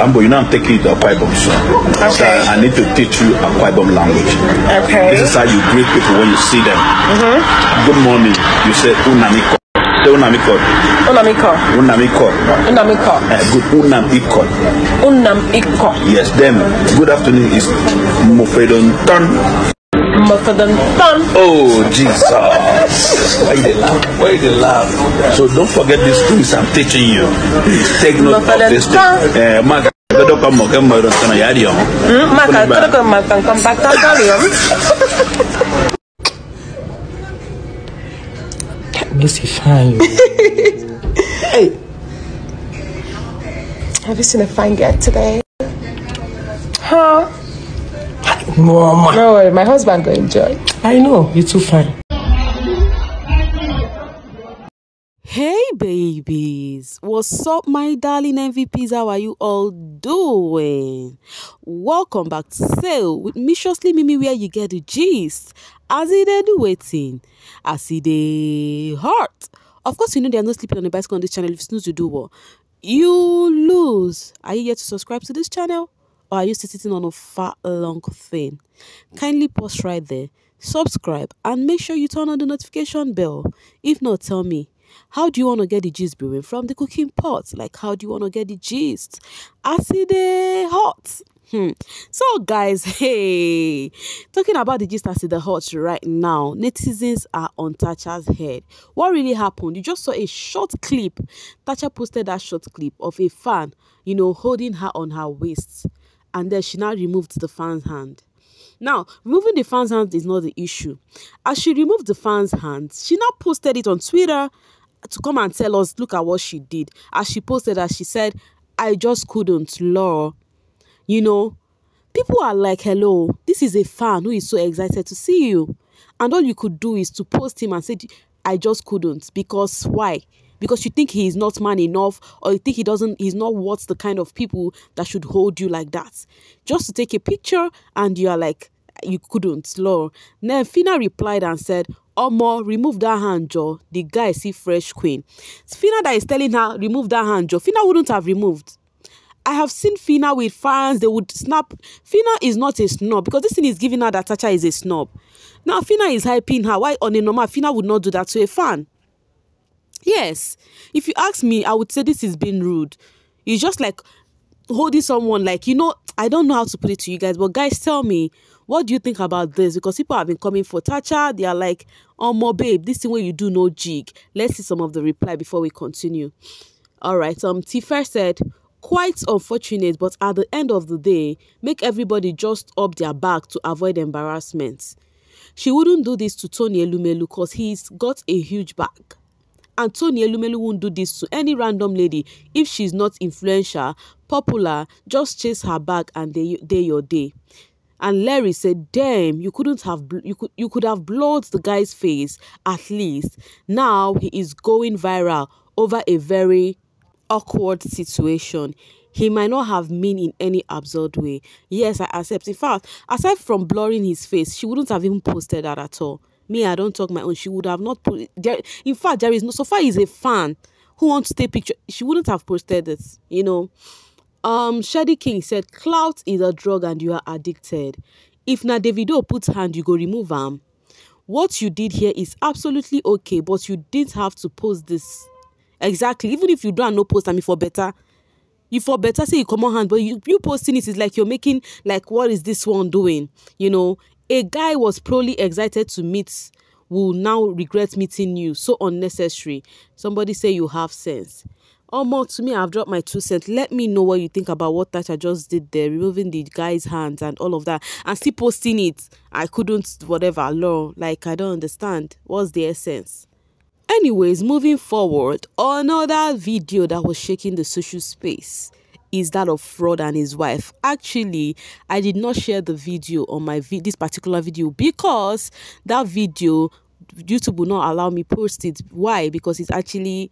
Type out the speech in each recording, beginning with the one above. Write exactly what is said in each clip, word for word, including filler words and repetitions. But you know, I'm taking it to Akwa Ibom. Okay. So I need to teach you Akwa Ibom language. Okay. This is how you greet people when you see them. Mm-hmm. Good morning. You say unamiko. Say unamiko. Unamiko. Unamiko. Unamiko. Uh, good unamiko. Unamiko. Yes. Then good afternoon is mofedonton. Oh, Jesus. Why they laugh? Why they laugh? So don't forget these things I'm teaching you. Please take note of this thing. Uh, Mark, Hey, have you seen a fine girl today? Huh? Mama. No worry, my husband will enjoy. I know, you're too fine. Hey babies, what's up my darling M V Ps? How are you all doing? Welcome back to Sail with Mimiciously Mimi, where you get the gist as it is waiting, as it is hot. Of course, you know they are not sleeping on the bicycle on this channel. If you snooze, you do what? You lose. Are you yet to subscribe to this channel? Or are you still sitting on a fat long thing? Kindly pause right there, subscribe, and make sure you turn on the notification bell. If not, tell me, how do you want to get the gist brewing from the cooking pot? Like, how do you want to get the gist? I see the hot. Hmm. So, guys, hey, talking about the gist as in the hot right now, netizens are on Tacha's head. What really happened? You just saw a short clip. Tacha posted that short clip of a fan, you know, holding her on her waist. And then she now removed the fan's hand. Now, removing the fan's hand is not the issue. As she removed the fan's hand, she now posted it on Twitter to come and tell us, look at what she did. As she posted that, she said, I just couldn't, lol. You know, people are like, hello, this is a fan who is so excited to see you. And all you could do is to post him and say, I just couldn't. Because why? Because you think he is not man enough, or you think he doesn't, he's not worth the kind of people that should hold you like that. Just to take a picture and you are like, you couldn't, lol. Then Fina replied and said, Omo, remove that hand, Joe. The guy see fresh queen. Fina that is telling her, remove that hand, Joe. Fina wouldn't have removed. I have seen Fina with fans, they would snap. Fina is not a snob, because this thing is giving her that Tacha is a snob. Now Fina is hyping her. Why on a normal, Fina would not do that to a fan? Yes, if you ask me, I would say this is being rude. It's just like holding someone like, you know, I don't know how to put it to you guys, but guys, tell me, what do you think about this? Because people have been coming for Tacha. They are like, oh, more babe, this thing where you do no jig. Let's see some of the reply before we continue. All right, um, Tifa said, quite unfortunate, but at the end of the day, make everybody just up their back to avoid embarrassment. She wouldn't do this to Tony Elumelu because he's got a huge back. And Tony Elumelu won't do this to any random lady. If she's not influential, popular, just chase her back and day, day your day. And Larry said, damn, you couldn't have you could you could have blurred the guy's face at least. Now he is going viral over a very awkward situation. He might not have mean in any absurd way. Yes, I accept. In fact, aside from blurring his face, she wouldn't have even posted that at all. Me, I don't talk my own. She would have not put it there. In fact, there is no, so far is a fan who wants to take picture. She wouldn't have posted it, you know. Um, Shadi King said, clout is a drug and you are addicted. If na Davido puts hand, you go remove him. What you did here is absolutely okay, but you didn't have to post this. Exactly. Even if you don't no post, I mean, for better. You for better say you come on hand, but you, you posting it is like you're making, like, what is this one doing? You know, a guy was probably excited to meet, will now regret meeting you. So unnecessary. Somebody say you have sense. Or more to me, I've dropped my two cents. Let me know what you think about what Tacha just did there, removing the guy's hands and all of that, and still posting it. I couldn't, whatever, lol. Like, I don't understand. What's the essence? Anyways, moving forward, another video that was shaking the social space is that of Frodd and his wife. Actually, I did not share the video on my vi this particular video because that video, YouTube will not allow me post it. Why? Because it's actually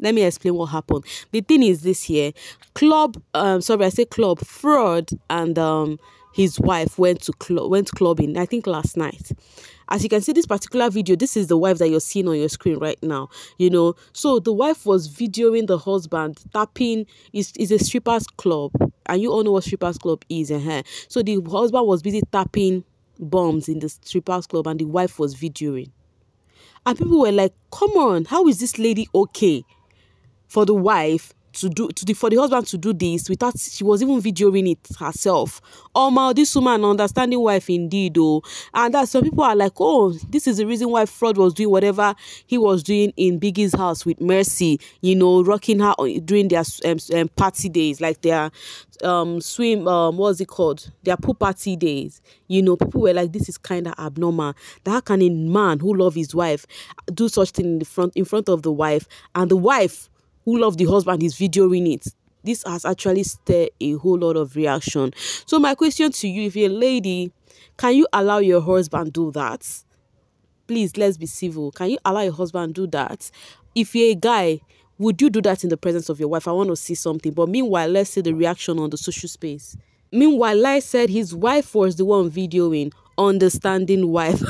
let me explain what happened. The thing is this here, club um sorry I say club Frodd and um his wife went to club went clubbing, I think last night, As you can see, this particular video, this is the wife that you're seeing on your screen right now, you know. So the wife was videoing the husband tapping. Is is a strippers club, and you all know what strippers club is. Uh-huh. So the husband was busy tapping bombs in the strippers club, and the wife was videoing, and people were like, come on, how is this lady okay for the wife to do to the for the husband to do this without she was even videoing it herself? Oh my, this woman, understanding wife indeed though. And that some people are like, oh, this is the reason why Frodd was doing whatever he was doing in Biggie's house with Mercy, you know, rocking her during their um, um, party days, like their um swim um what's it called their pool party days, you know. People were like, this is kind of abnormal, that how can a man who loves his wife do such thing in the front in front of the wife, and the wife who loves the husband is videoing it. This has actually stirred a whole lot of reaction. So my question to you, if you're a lady, can you allow your husband do that? Please, let's be civil. Can you allow your husband do that? If you're a guy, would you do that in the presence of your wife? I want to see something. But meanwhile, let's see the reaction on the social space. Meanwhile, like I said, his wife was the one videoing, understanding wife.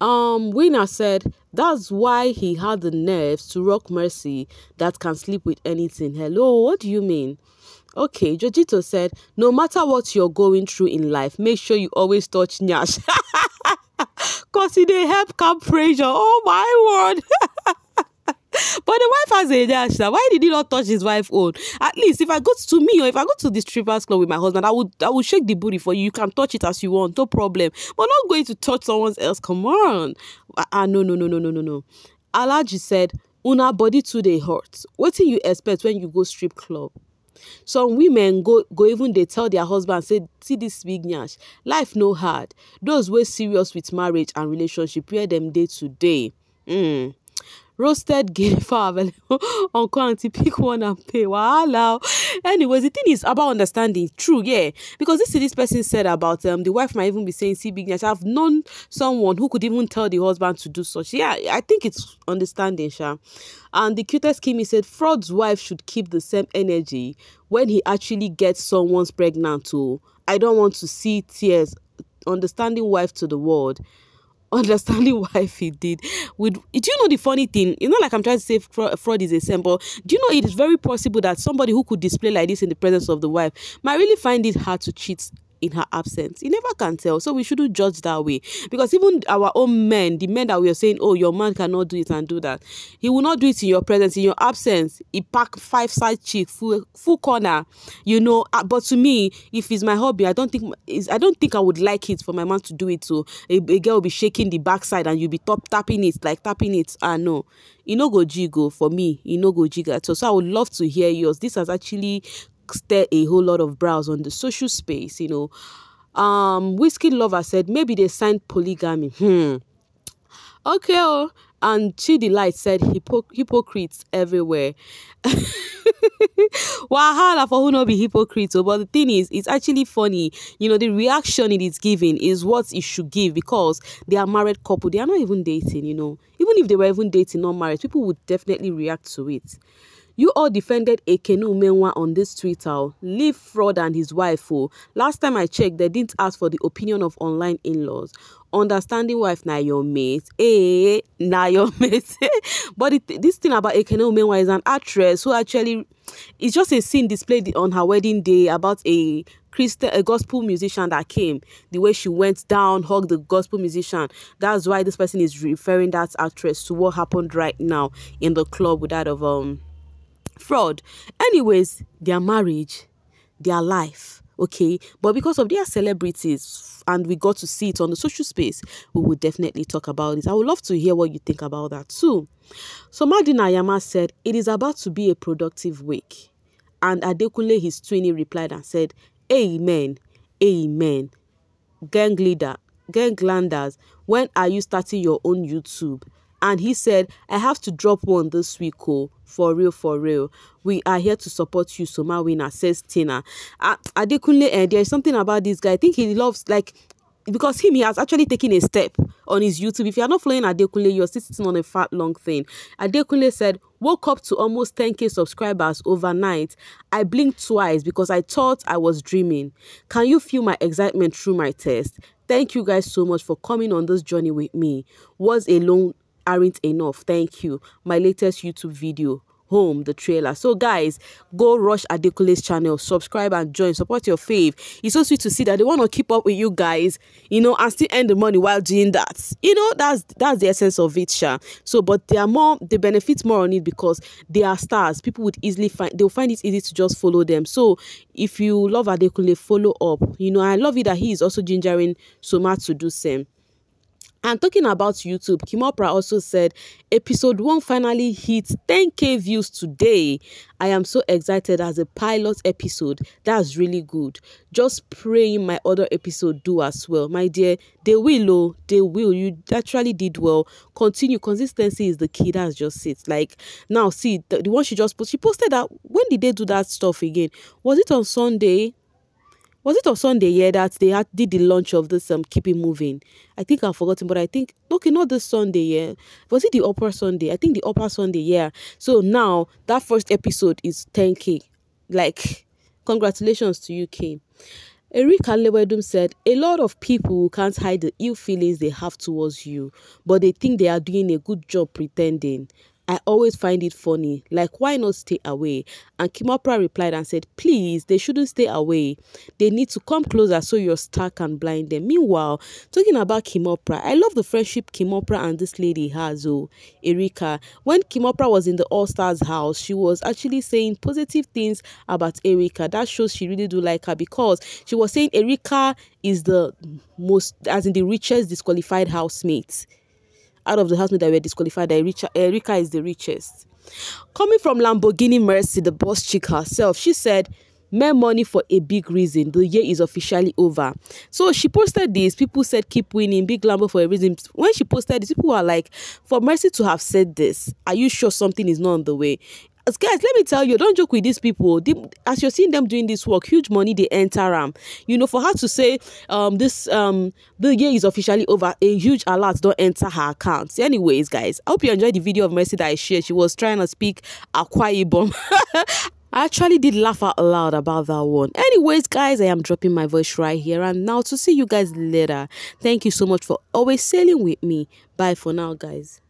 Um, Winner said, that's why he had the nerves to rock Mercy that can sleep with anything. Hello, what do you mean? Okay, Jojito said, no matter what you're going through in life, make sure you always touch Nyash. Because it they help calm pressure. Oh my word. But the wife has a dash. Why did he not touch his wife's own? At least if I go to me or if I go to the strippers club with my husband, I would I would shake the booty for you. You can touch it as you want, no problem. But not going to touch someone else. Come on. Ah, no, no, no, no, no, no, no. Alaji said, una body today hurts. What do you expect when you go strip club? Some women go go even they tell their husband, say, see this big nyash. Life no hard. Those were serious with marriage and relationship, hear them day to day. Mm. Roasted gay farm, uncle auntie, pick one and pay. Wow. Anyways, the thing is about understanding. True, yeah. Because this this person said about um the wife might even be saying see big. I've known someone who could even tell the husband to do such. Yeah, I think it's understanding, Sha. And the cutest Kimmy said Frodd's wife should keep the same energy when he actually gets someone's pregnant too. I don't want to see tears. Understanding wife to the world. Understanding wife he did with. Do you know the funny thing? It's not like I'm trying to say Frodd is a saint, but do you know it is very possible that somebody who could display like this in the presence of the wife might really find it hard to cheat in her absence. You never can tell, so we shouldn't judge that way. Because even our own men, the men that we are saying, oh, your man cannot do it and do that, he will not do it in your presence. In your absence, he pack five side cheek, full full corner, you know. But to me, if it's my hobby, I don't think I don't think I would like it for my man to do it. So a, a girl will be shaking the backside and you'll be top tapping it, like tapping it. Ah no, you no go jiggle for me. You no go jiggle at all. So I would love to hear yours. This has actually stir a whole lot of brows on the social space, you know. Um, Whiskey Lover said maybe they signed polygamy. Hmm. Okay. Oh. And Chidi Light said Hypoc hypocrites everywhere. Wahala for who not be hypocrites. But the thing is, it's actually funny. You know, the reaction it is giving is what it should give, because they are married couple. They are not even dating, you know. Even if they were even dating, not married, people would definitely react to it. You all defended Ekenu Menwa on this Twitter. Leave Frodd and his wife. Oh. Last time I checked, they didn't ask for the opinion of online in-laws. Understanding wife, na your mate. Eh, na your mate. But it, this thing about Ekenu Menwa is an actress who actually... It's just a scene displayed on her wedding day about a Christa, a gospel musician that came. The way she went down, hugged the gospel musician. That's why this person is referring that actress to what happened right now in the club with that of... um. Frodd. Anyways, their marriage, their life, okay? But because of their celebrities and we got to see it on the social space, we will definitely talk about it. I would love to hear what you think about that too. So Madina Yama said, it is about to be a productive week. And Adekunle, his twinny, replied and said, amen, amen. Gang leader, ganglanders, when are you starting your own YouTube? And he said, I have to drop one this week, oh, for real, for real. We are here to support you, so my winner, says Tina. Uh, Adekunle, uh, there is something about this guy. I think he loves, like, because him, he has actually taken a step on his YouTube. If you are not following Adekunle, you're sitting on a fat, long thing. Adekunle said, woke up to almost ten K subscribers overnight. I blinked twice because I thought I was dreaming. Can you feel my excitement through my test? Thank you guys so much for coming on this journey with me. Words alone aren't enough. Thank you. My latest YouTube video, Home, the trailer. So guys, go rush Adekunle's channel, subscribe and join, support your fave. It's so sweet to see that they want to keep up with you guys, you know, and still earn the money while doing that. You know, that's that's the essence of it, sha. So, but they are more, they benefit more on it because they are stars. People would easily find, they'll find it easy to just follow them. So if you love Adekunle, follow up. You know, I love it that he is also gingering Soma to do same. And talking about YouTube, Kim Oprah also said, episode one finally hits ten K views today. I am so excited as a pilot episode. That's really good. Just praying my other episode do as well. My dear, they will, oh, they will. You actually did well. Continue. Consistency is the key. That's just it. Like, now, see, the, the one she just posted, she posted that, when did they do that stuff again? Was it on Sunday? Was it on Sunday, yeah, that they had, did the launch of this um, Keep It Moving? I think I've forgotten, but I think, okay, not this Sunday, yeah. Was it the Upper Sunday? I think the Upper Sunday, yeah. So now, that first episode is ten K. Like, congratulations to you, Kim. Erika Lewedum said, a lot of people can't hide the ill feelings they have towards you, but they think they are doing a good job pretending. I always find it funny. Like, why not stay away? And Kim Oprah replied and said, please, they shouldn't stay away. They need to come closer so your star can blind them. Meanwhile, talking about Kim Oprah, I love the friendship Kim Oprah and this lady, Hazu Erika. When Kim Oprah was in the All-Stars house, she was actually saying positive things about Erika. That shows she really do like her, because she was saying Erika is the most, as in the richest disqualified housemate. Out of the housemate that were disqualified, Erika is the richest. Coming from Lamborghini Mercy, the boss chick herself, she said, mere money for a big reason. The year is officially over. So she posted this. People said, keep winning, big Lambo for a reason. When she posted this, people were like, for Mercy to have said this, are you sure something is not on the way? Guys, let me tell you, don't joke with these people. They, as you're seeing them doing this work, huge money they enter. Um, you know, for her to say, um, this um, the year is officially over, a huge alert don't enter her accounts. Anyways, guys, I hope you enjoyed the video of Mercy that I shared. She was trying to speak Akwa Ibom. I actually did laugh out loud about that one. Anyways, guys, I am dropping my voice right here and now to see you guys later. Thank you so much for always sailing with me. Bye for now, guys.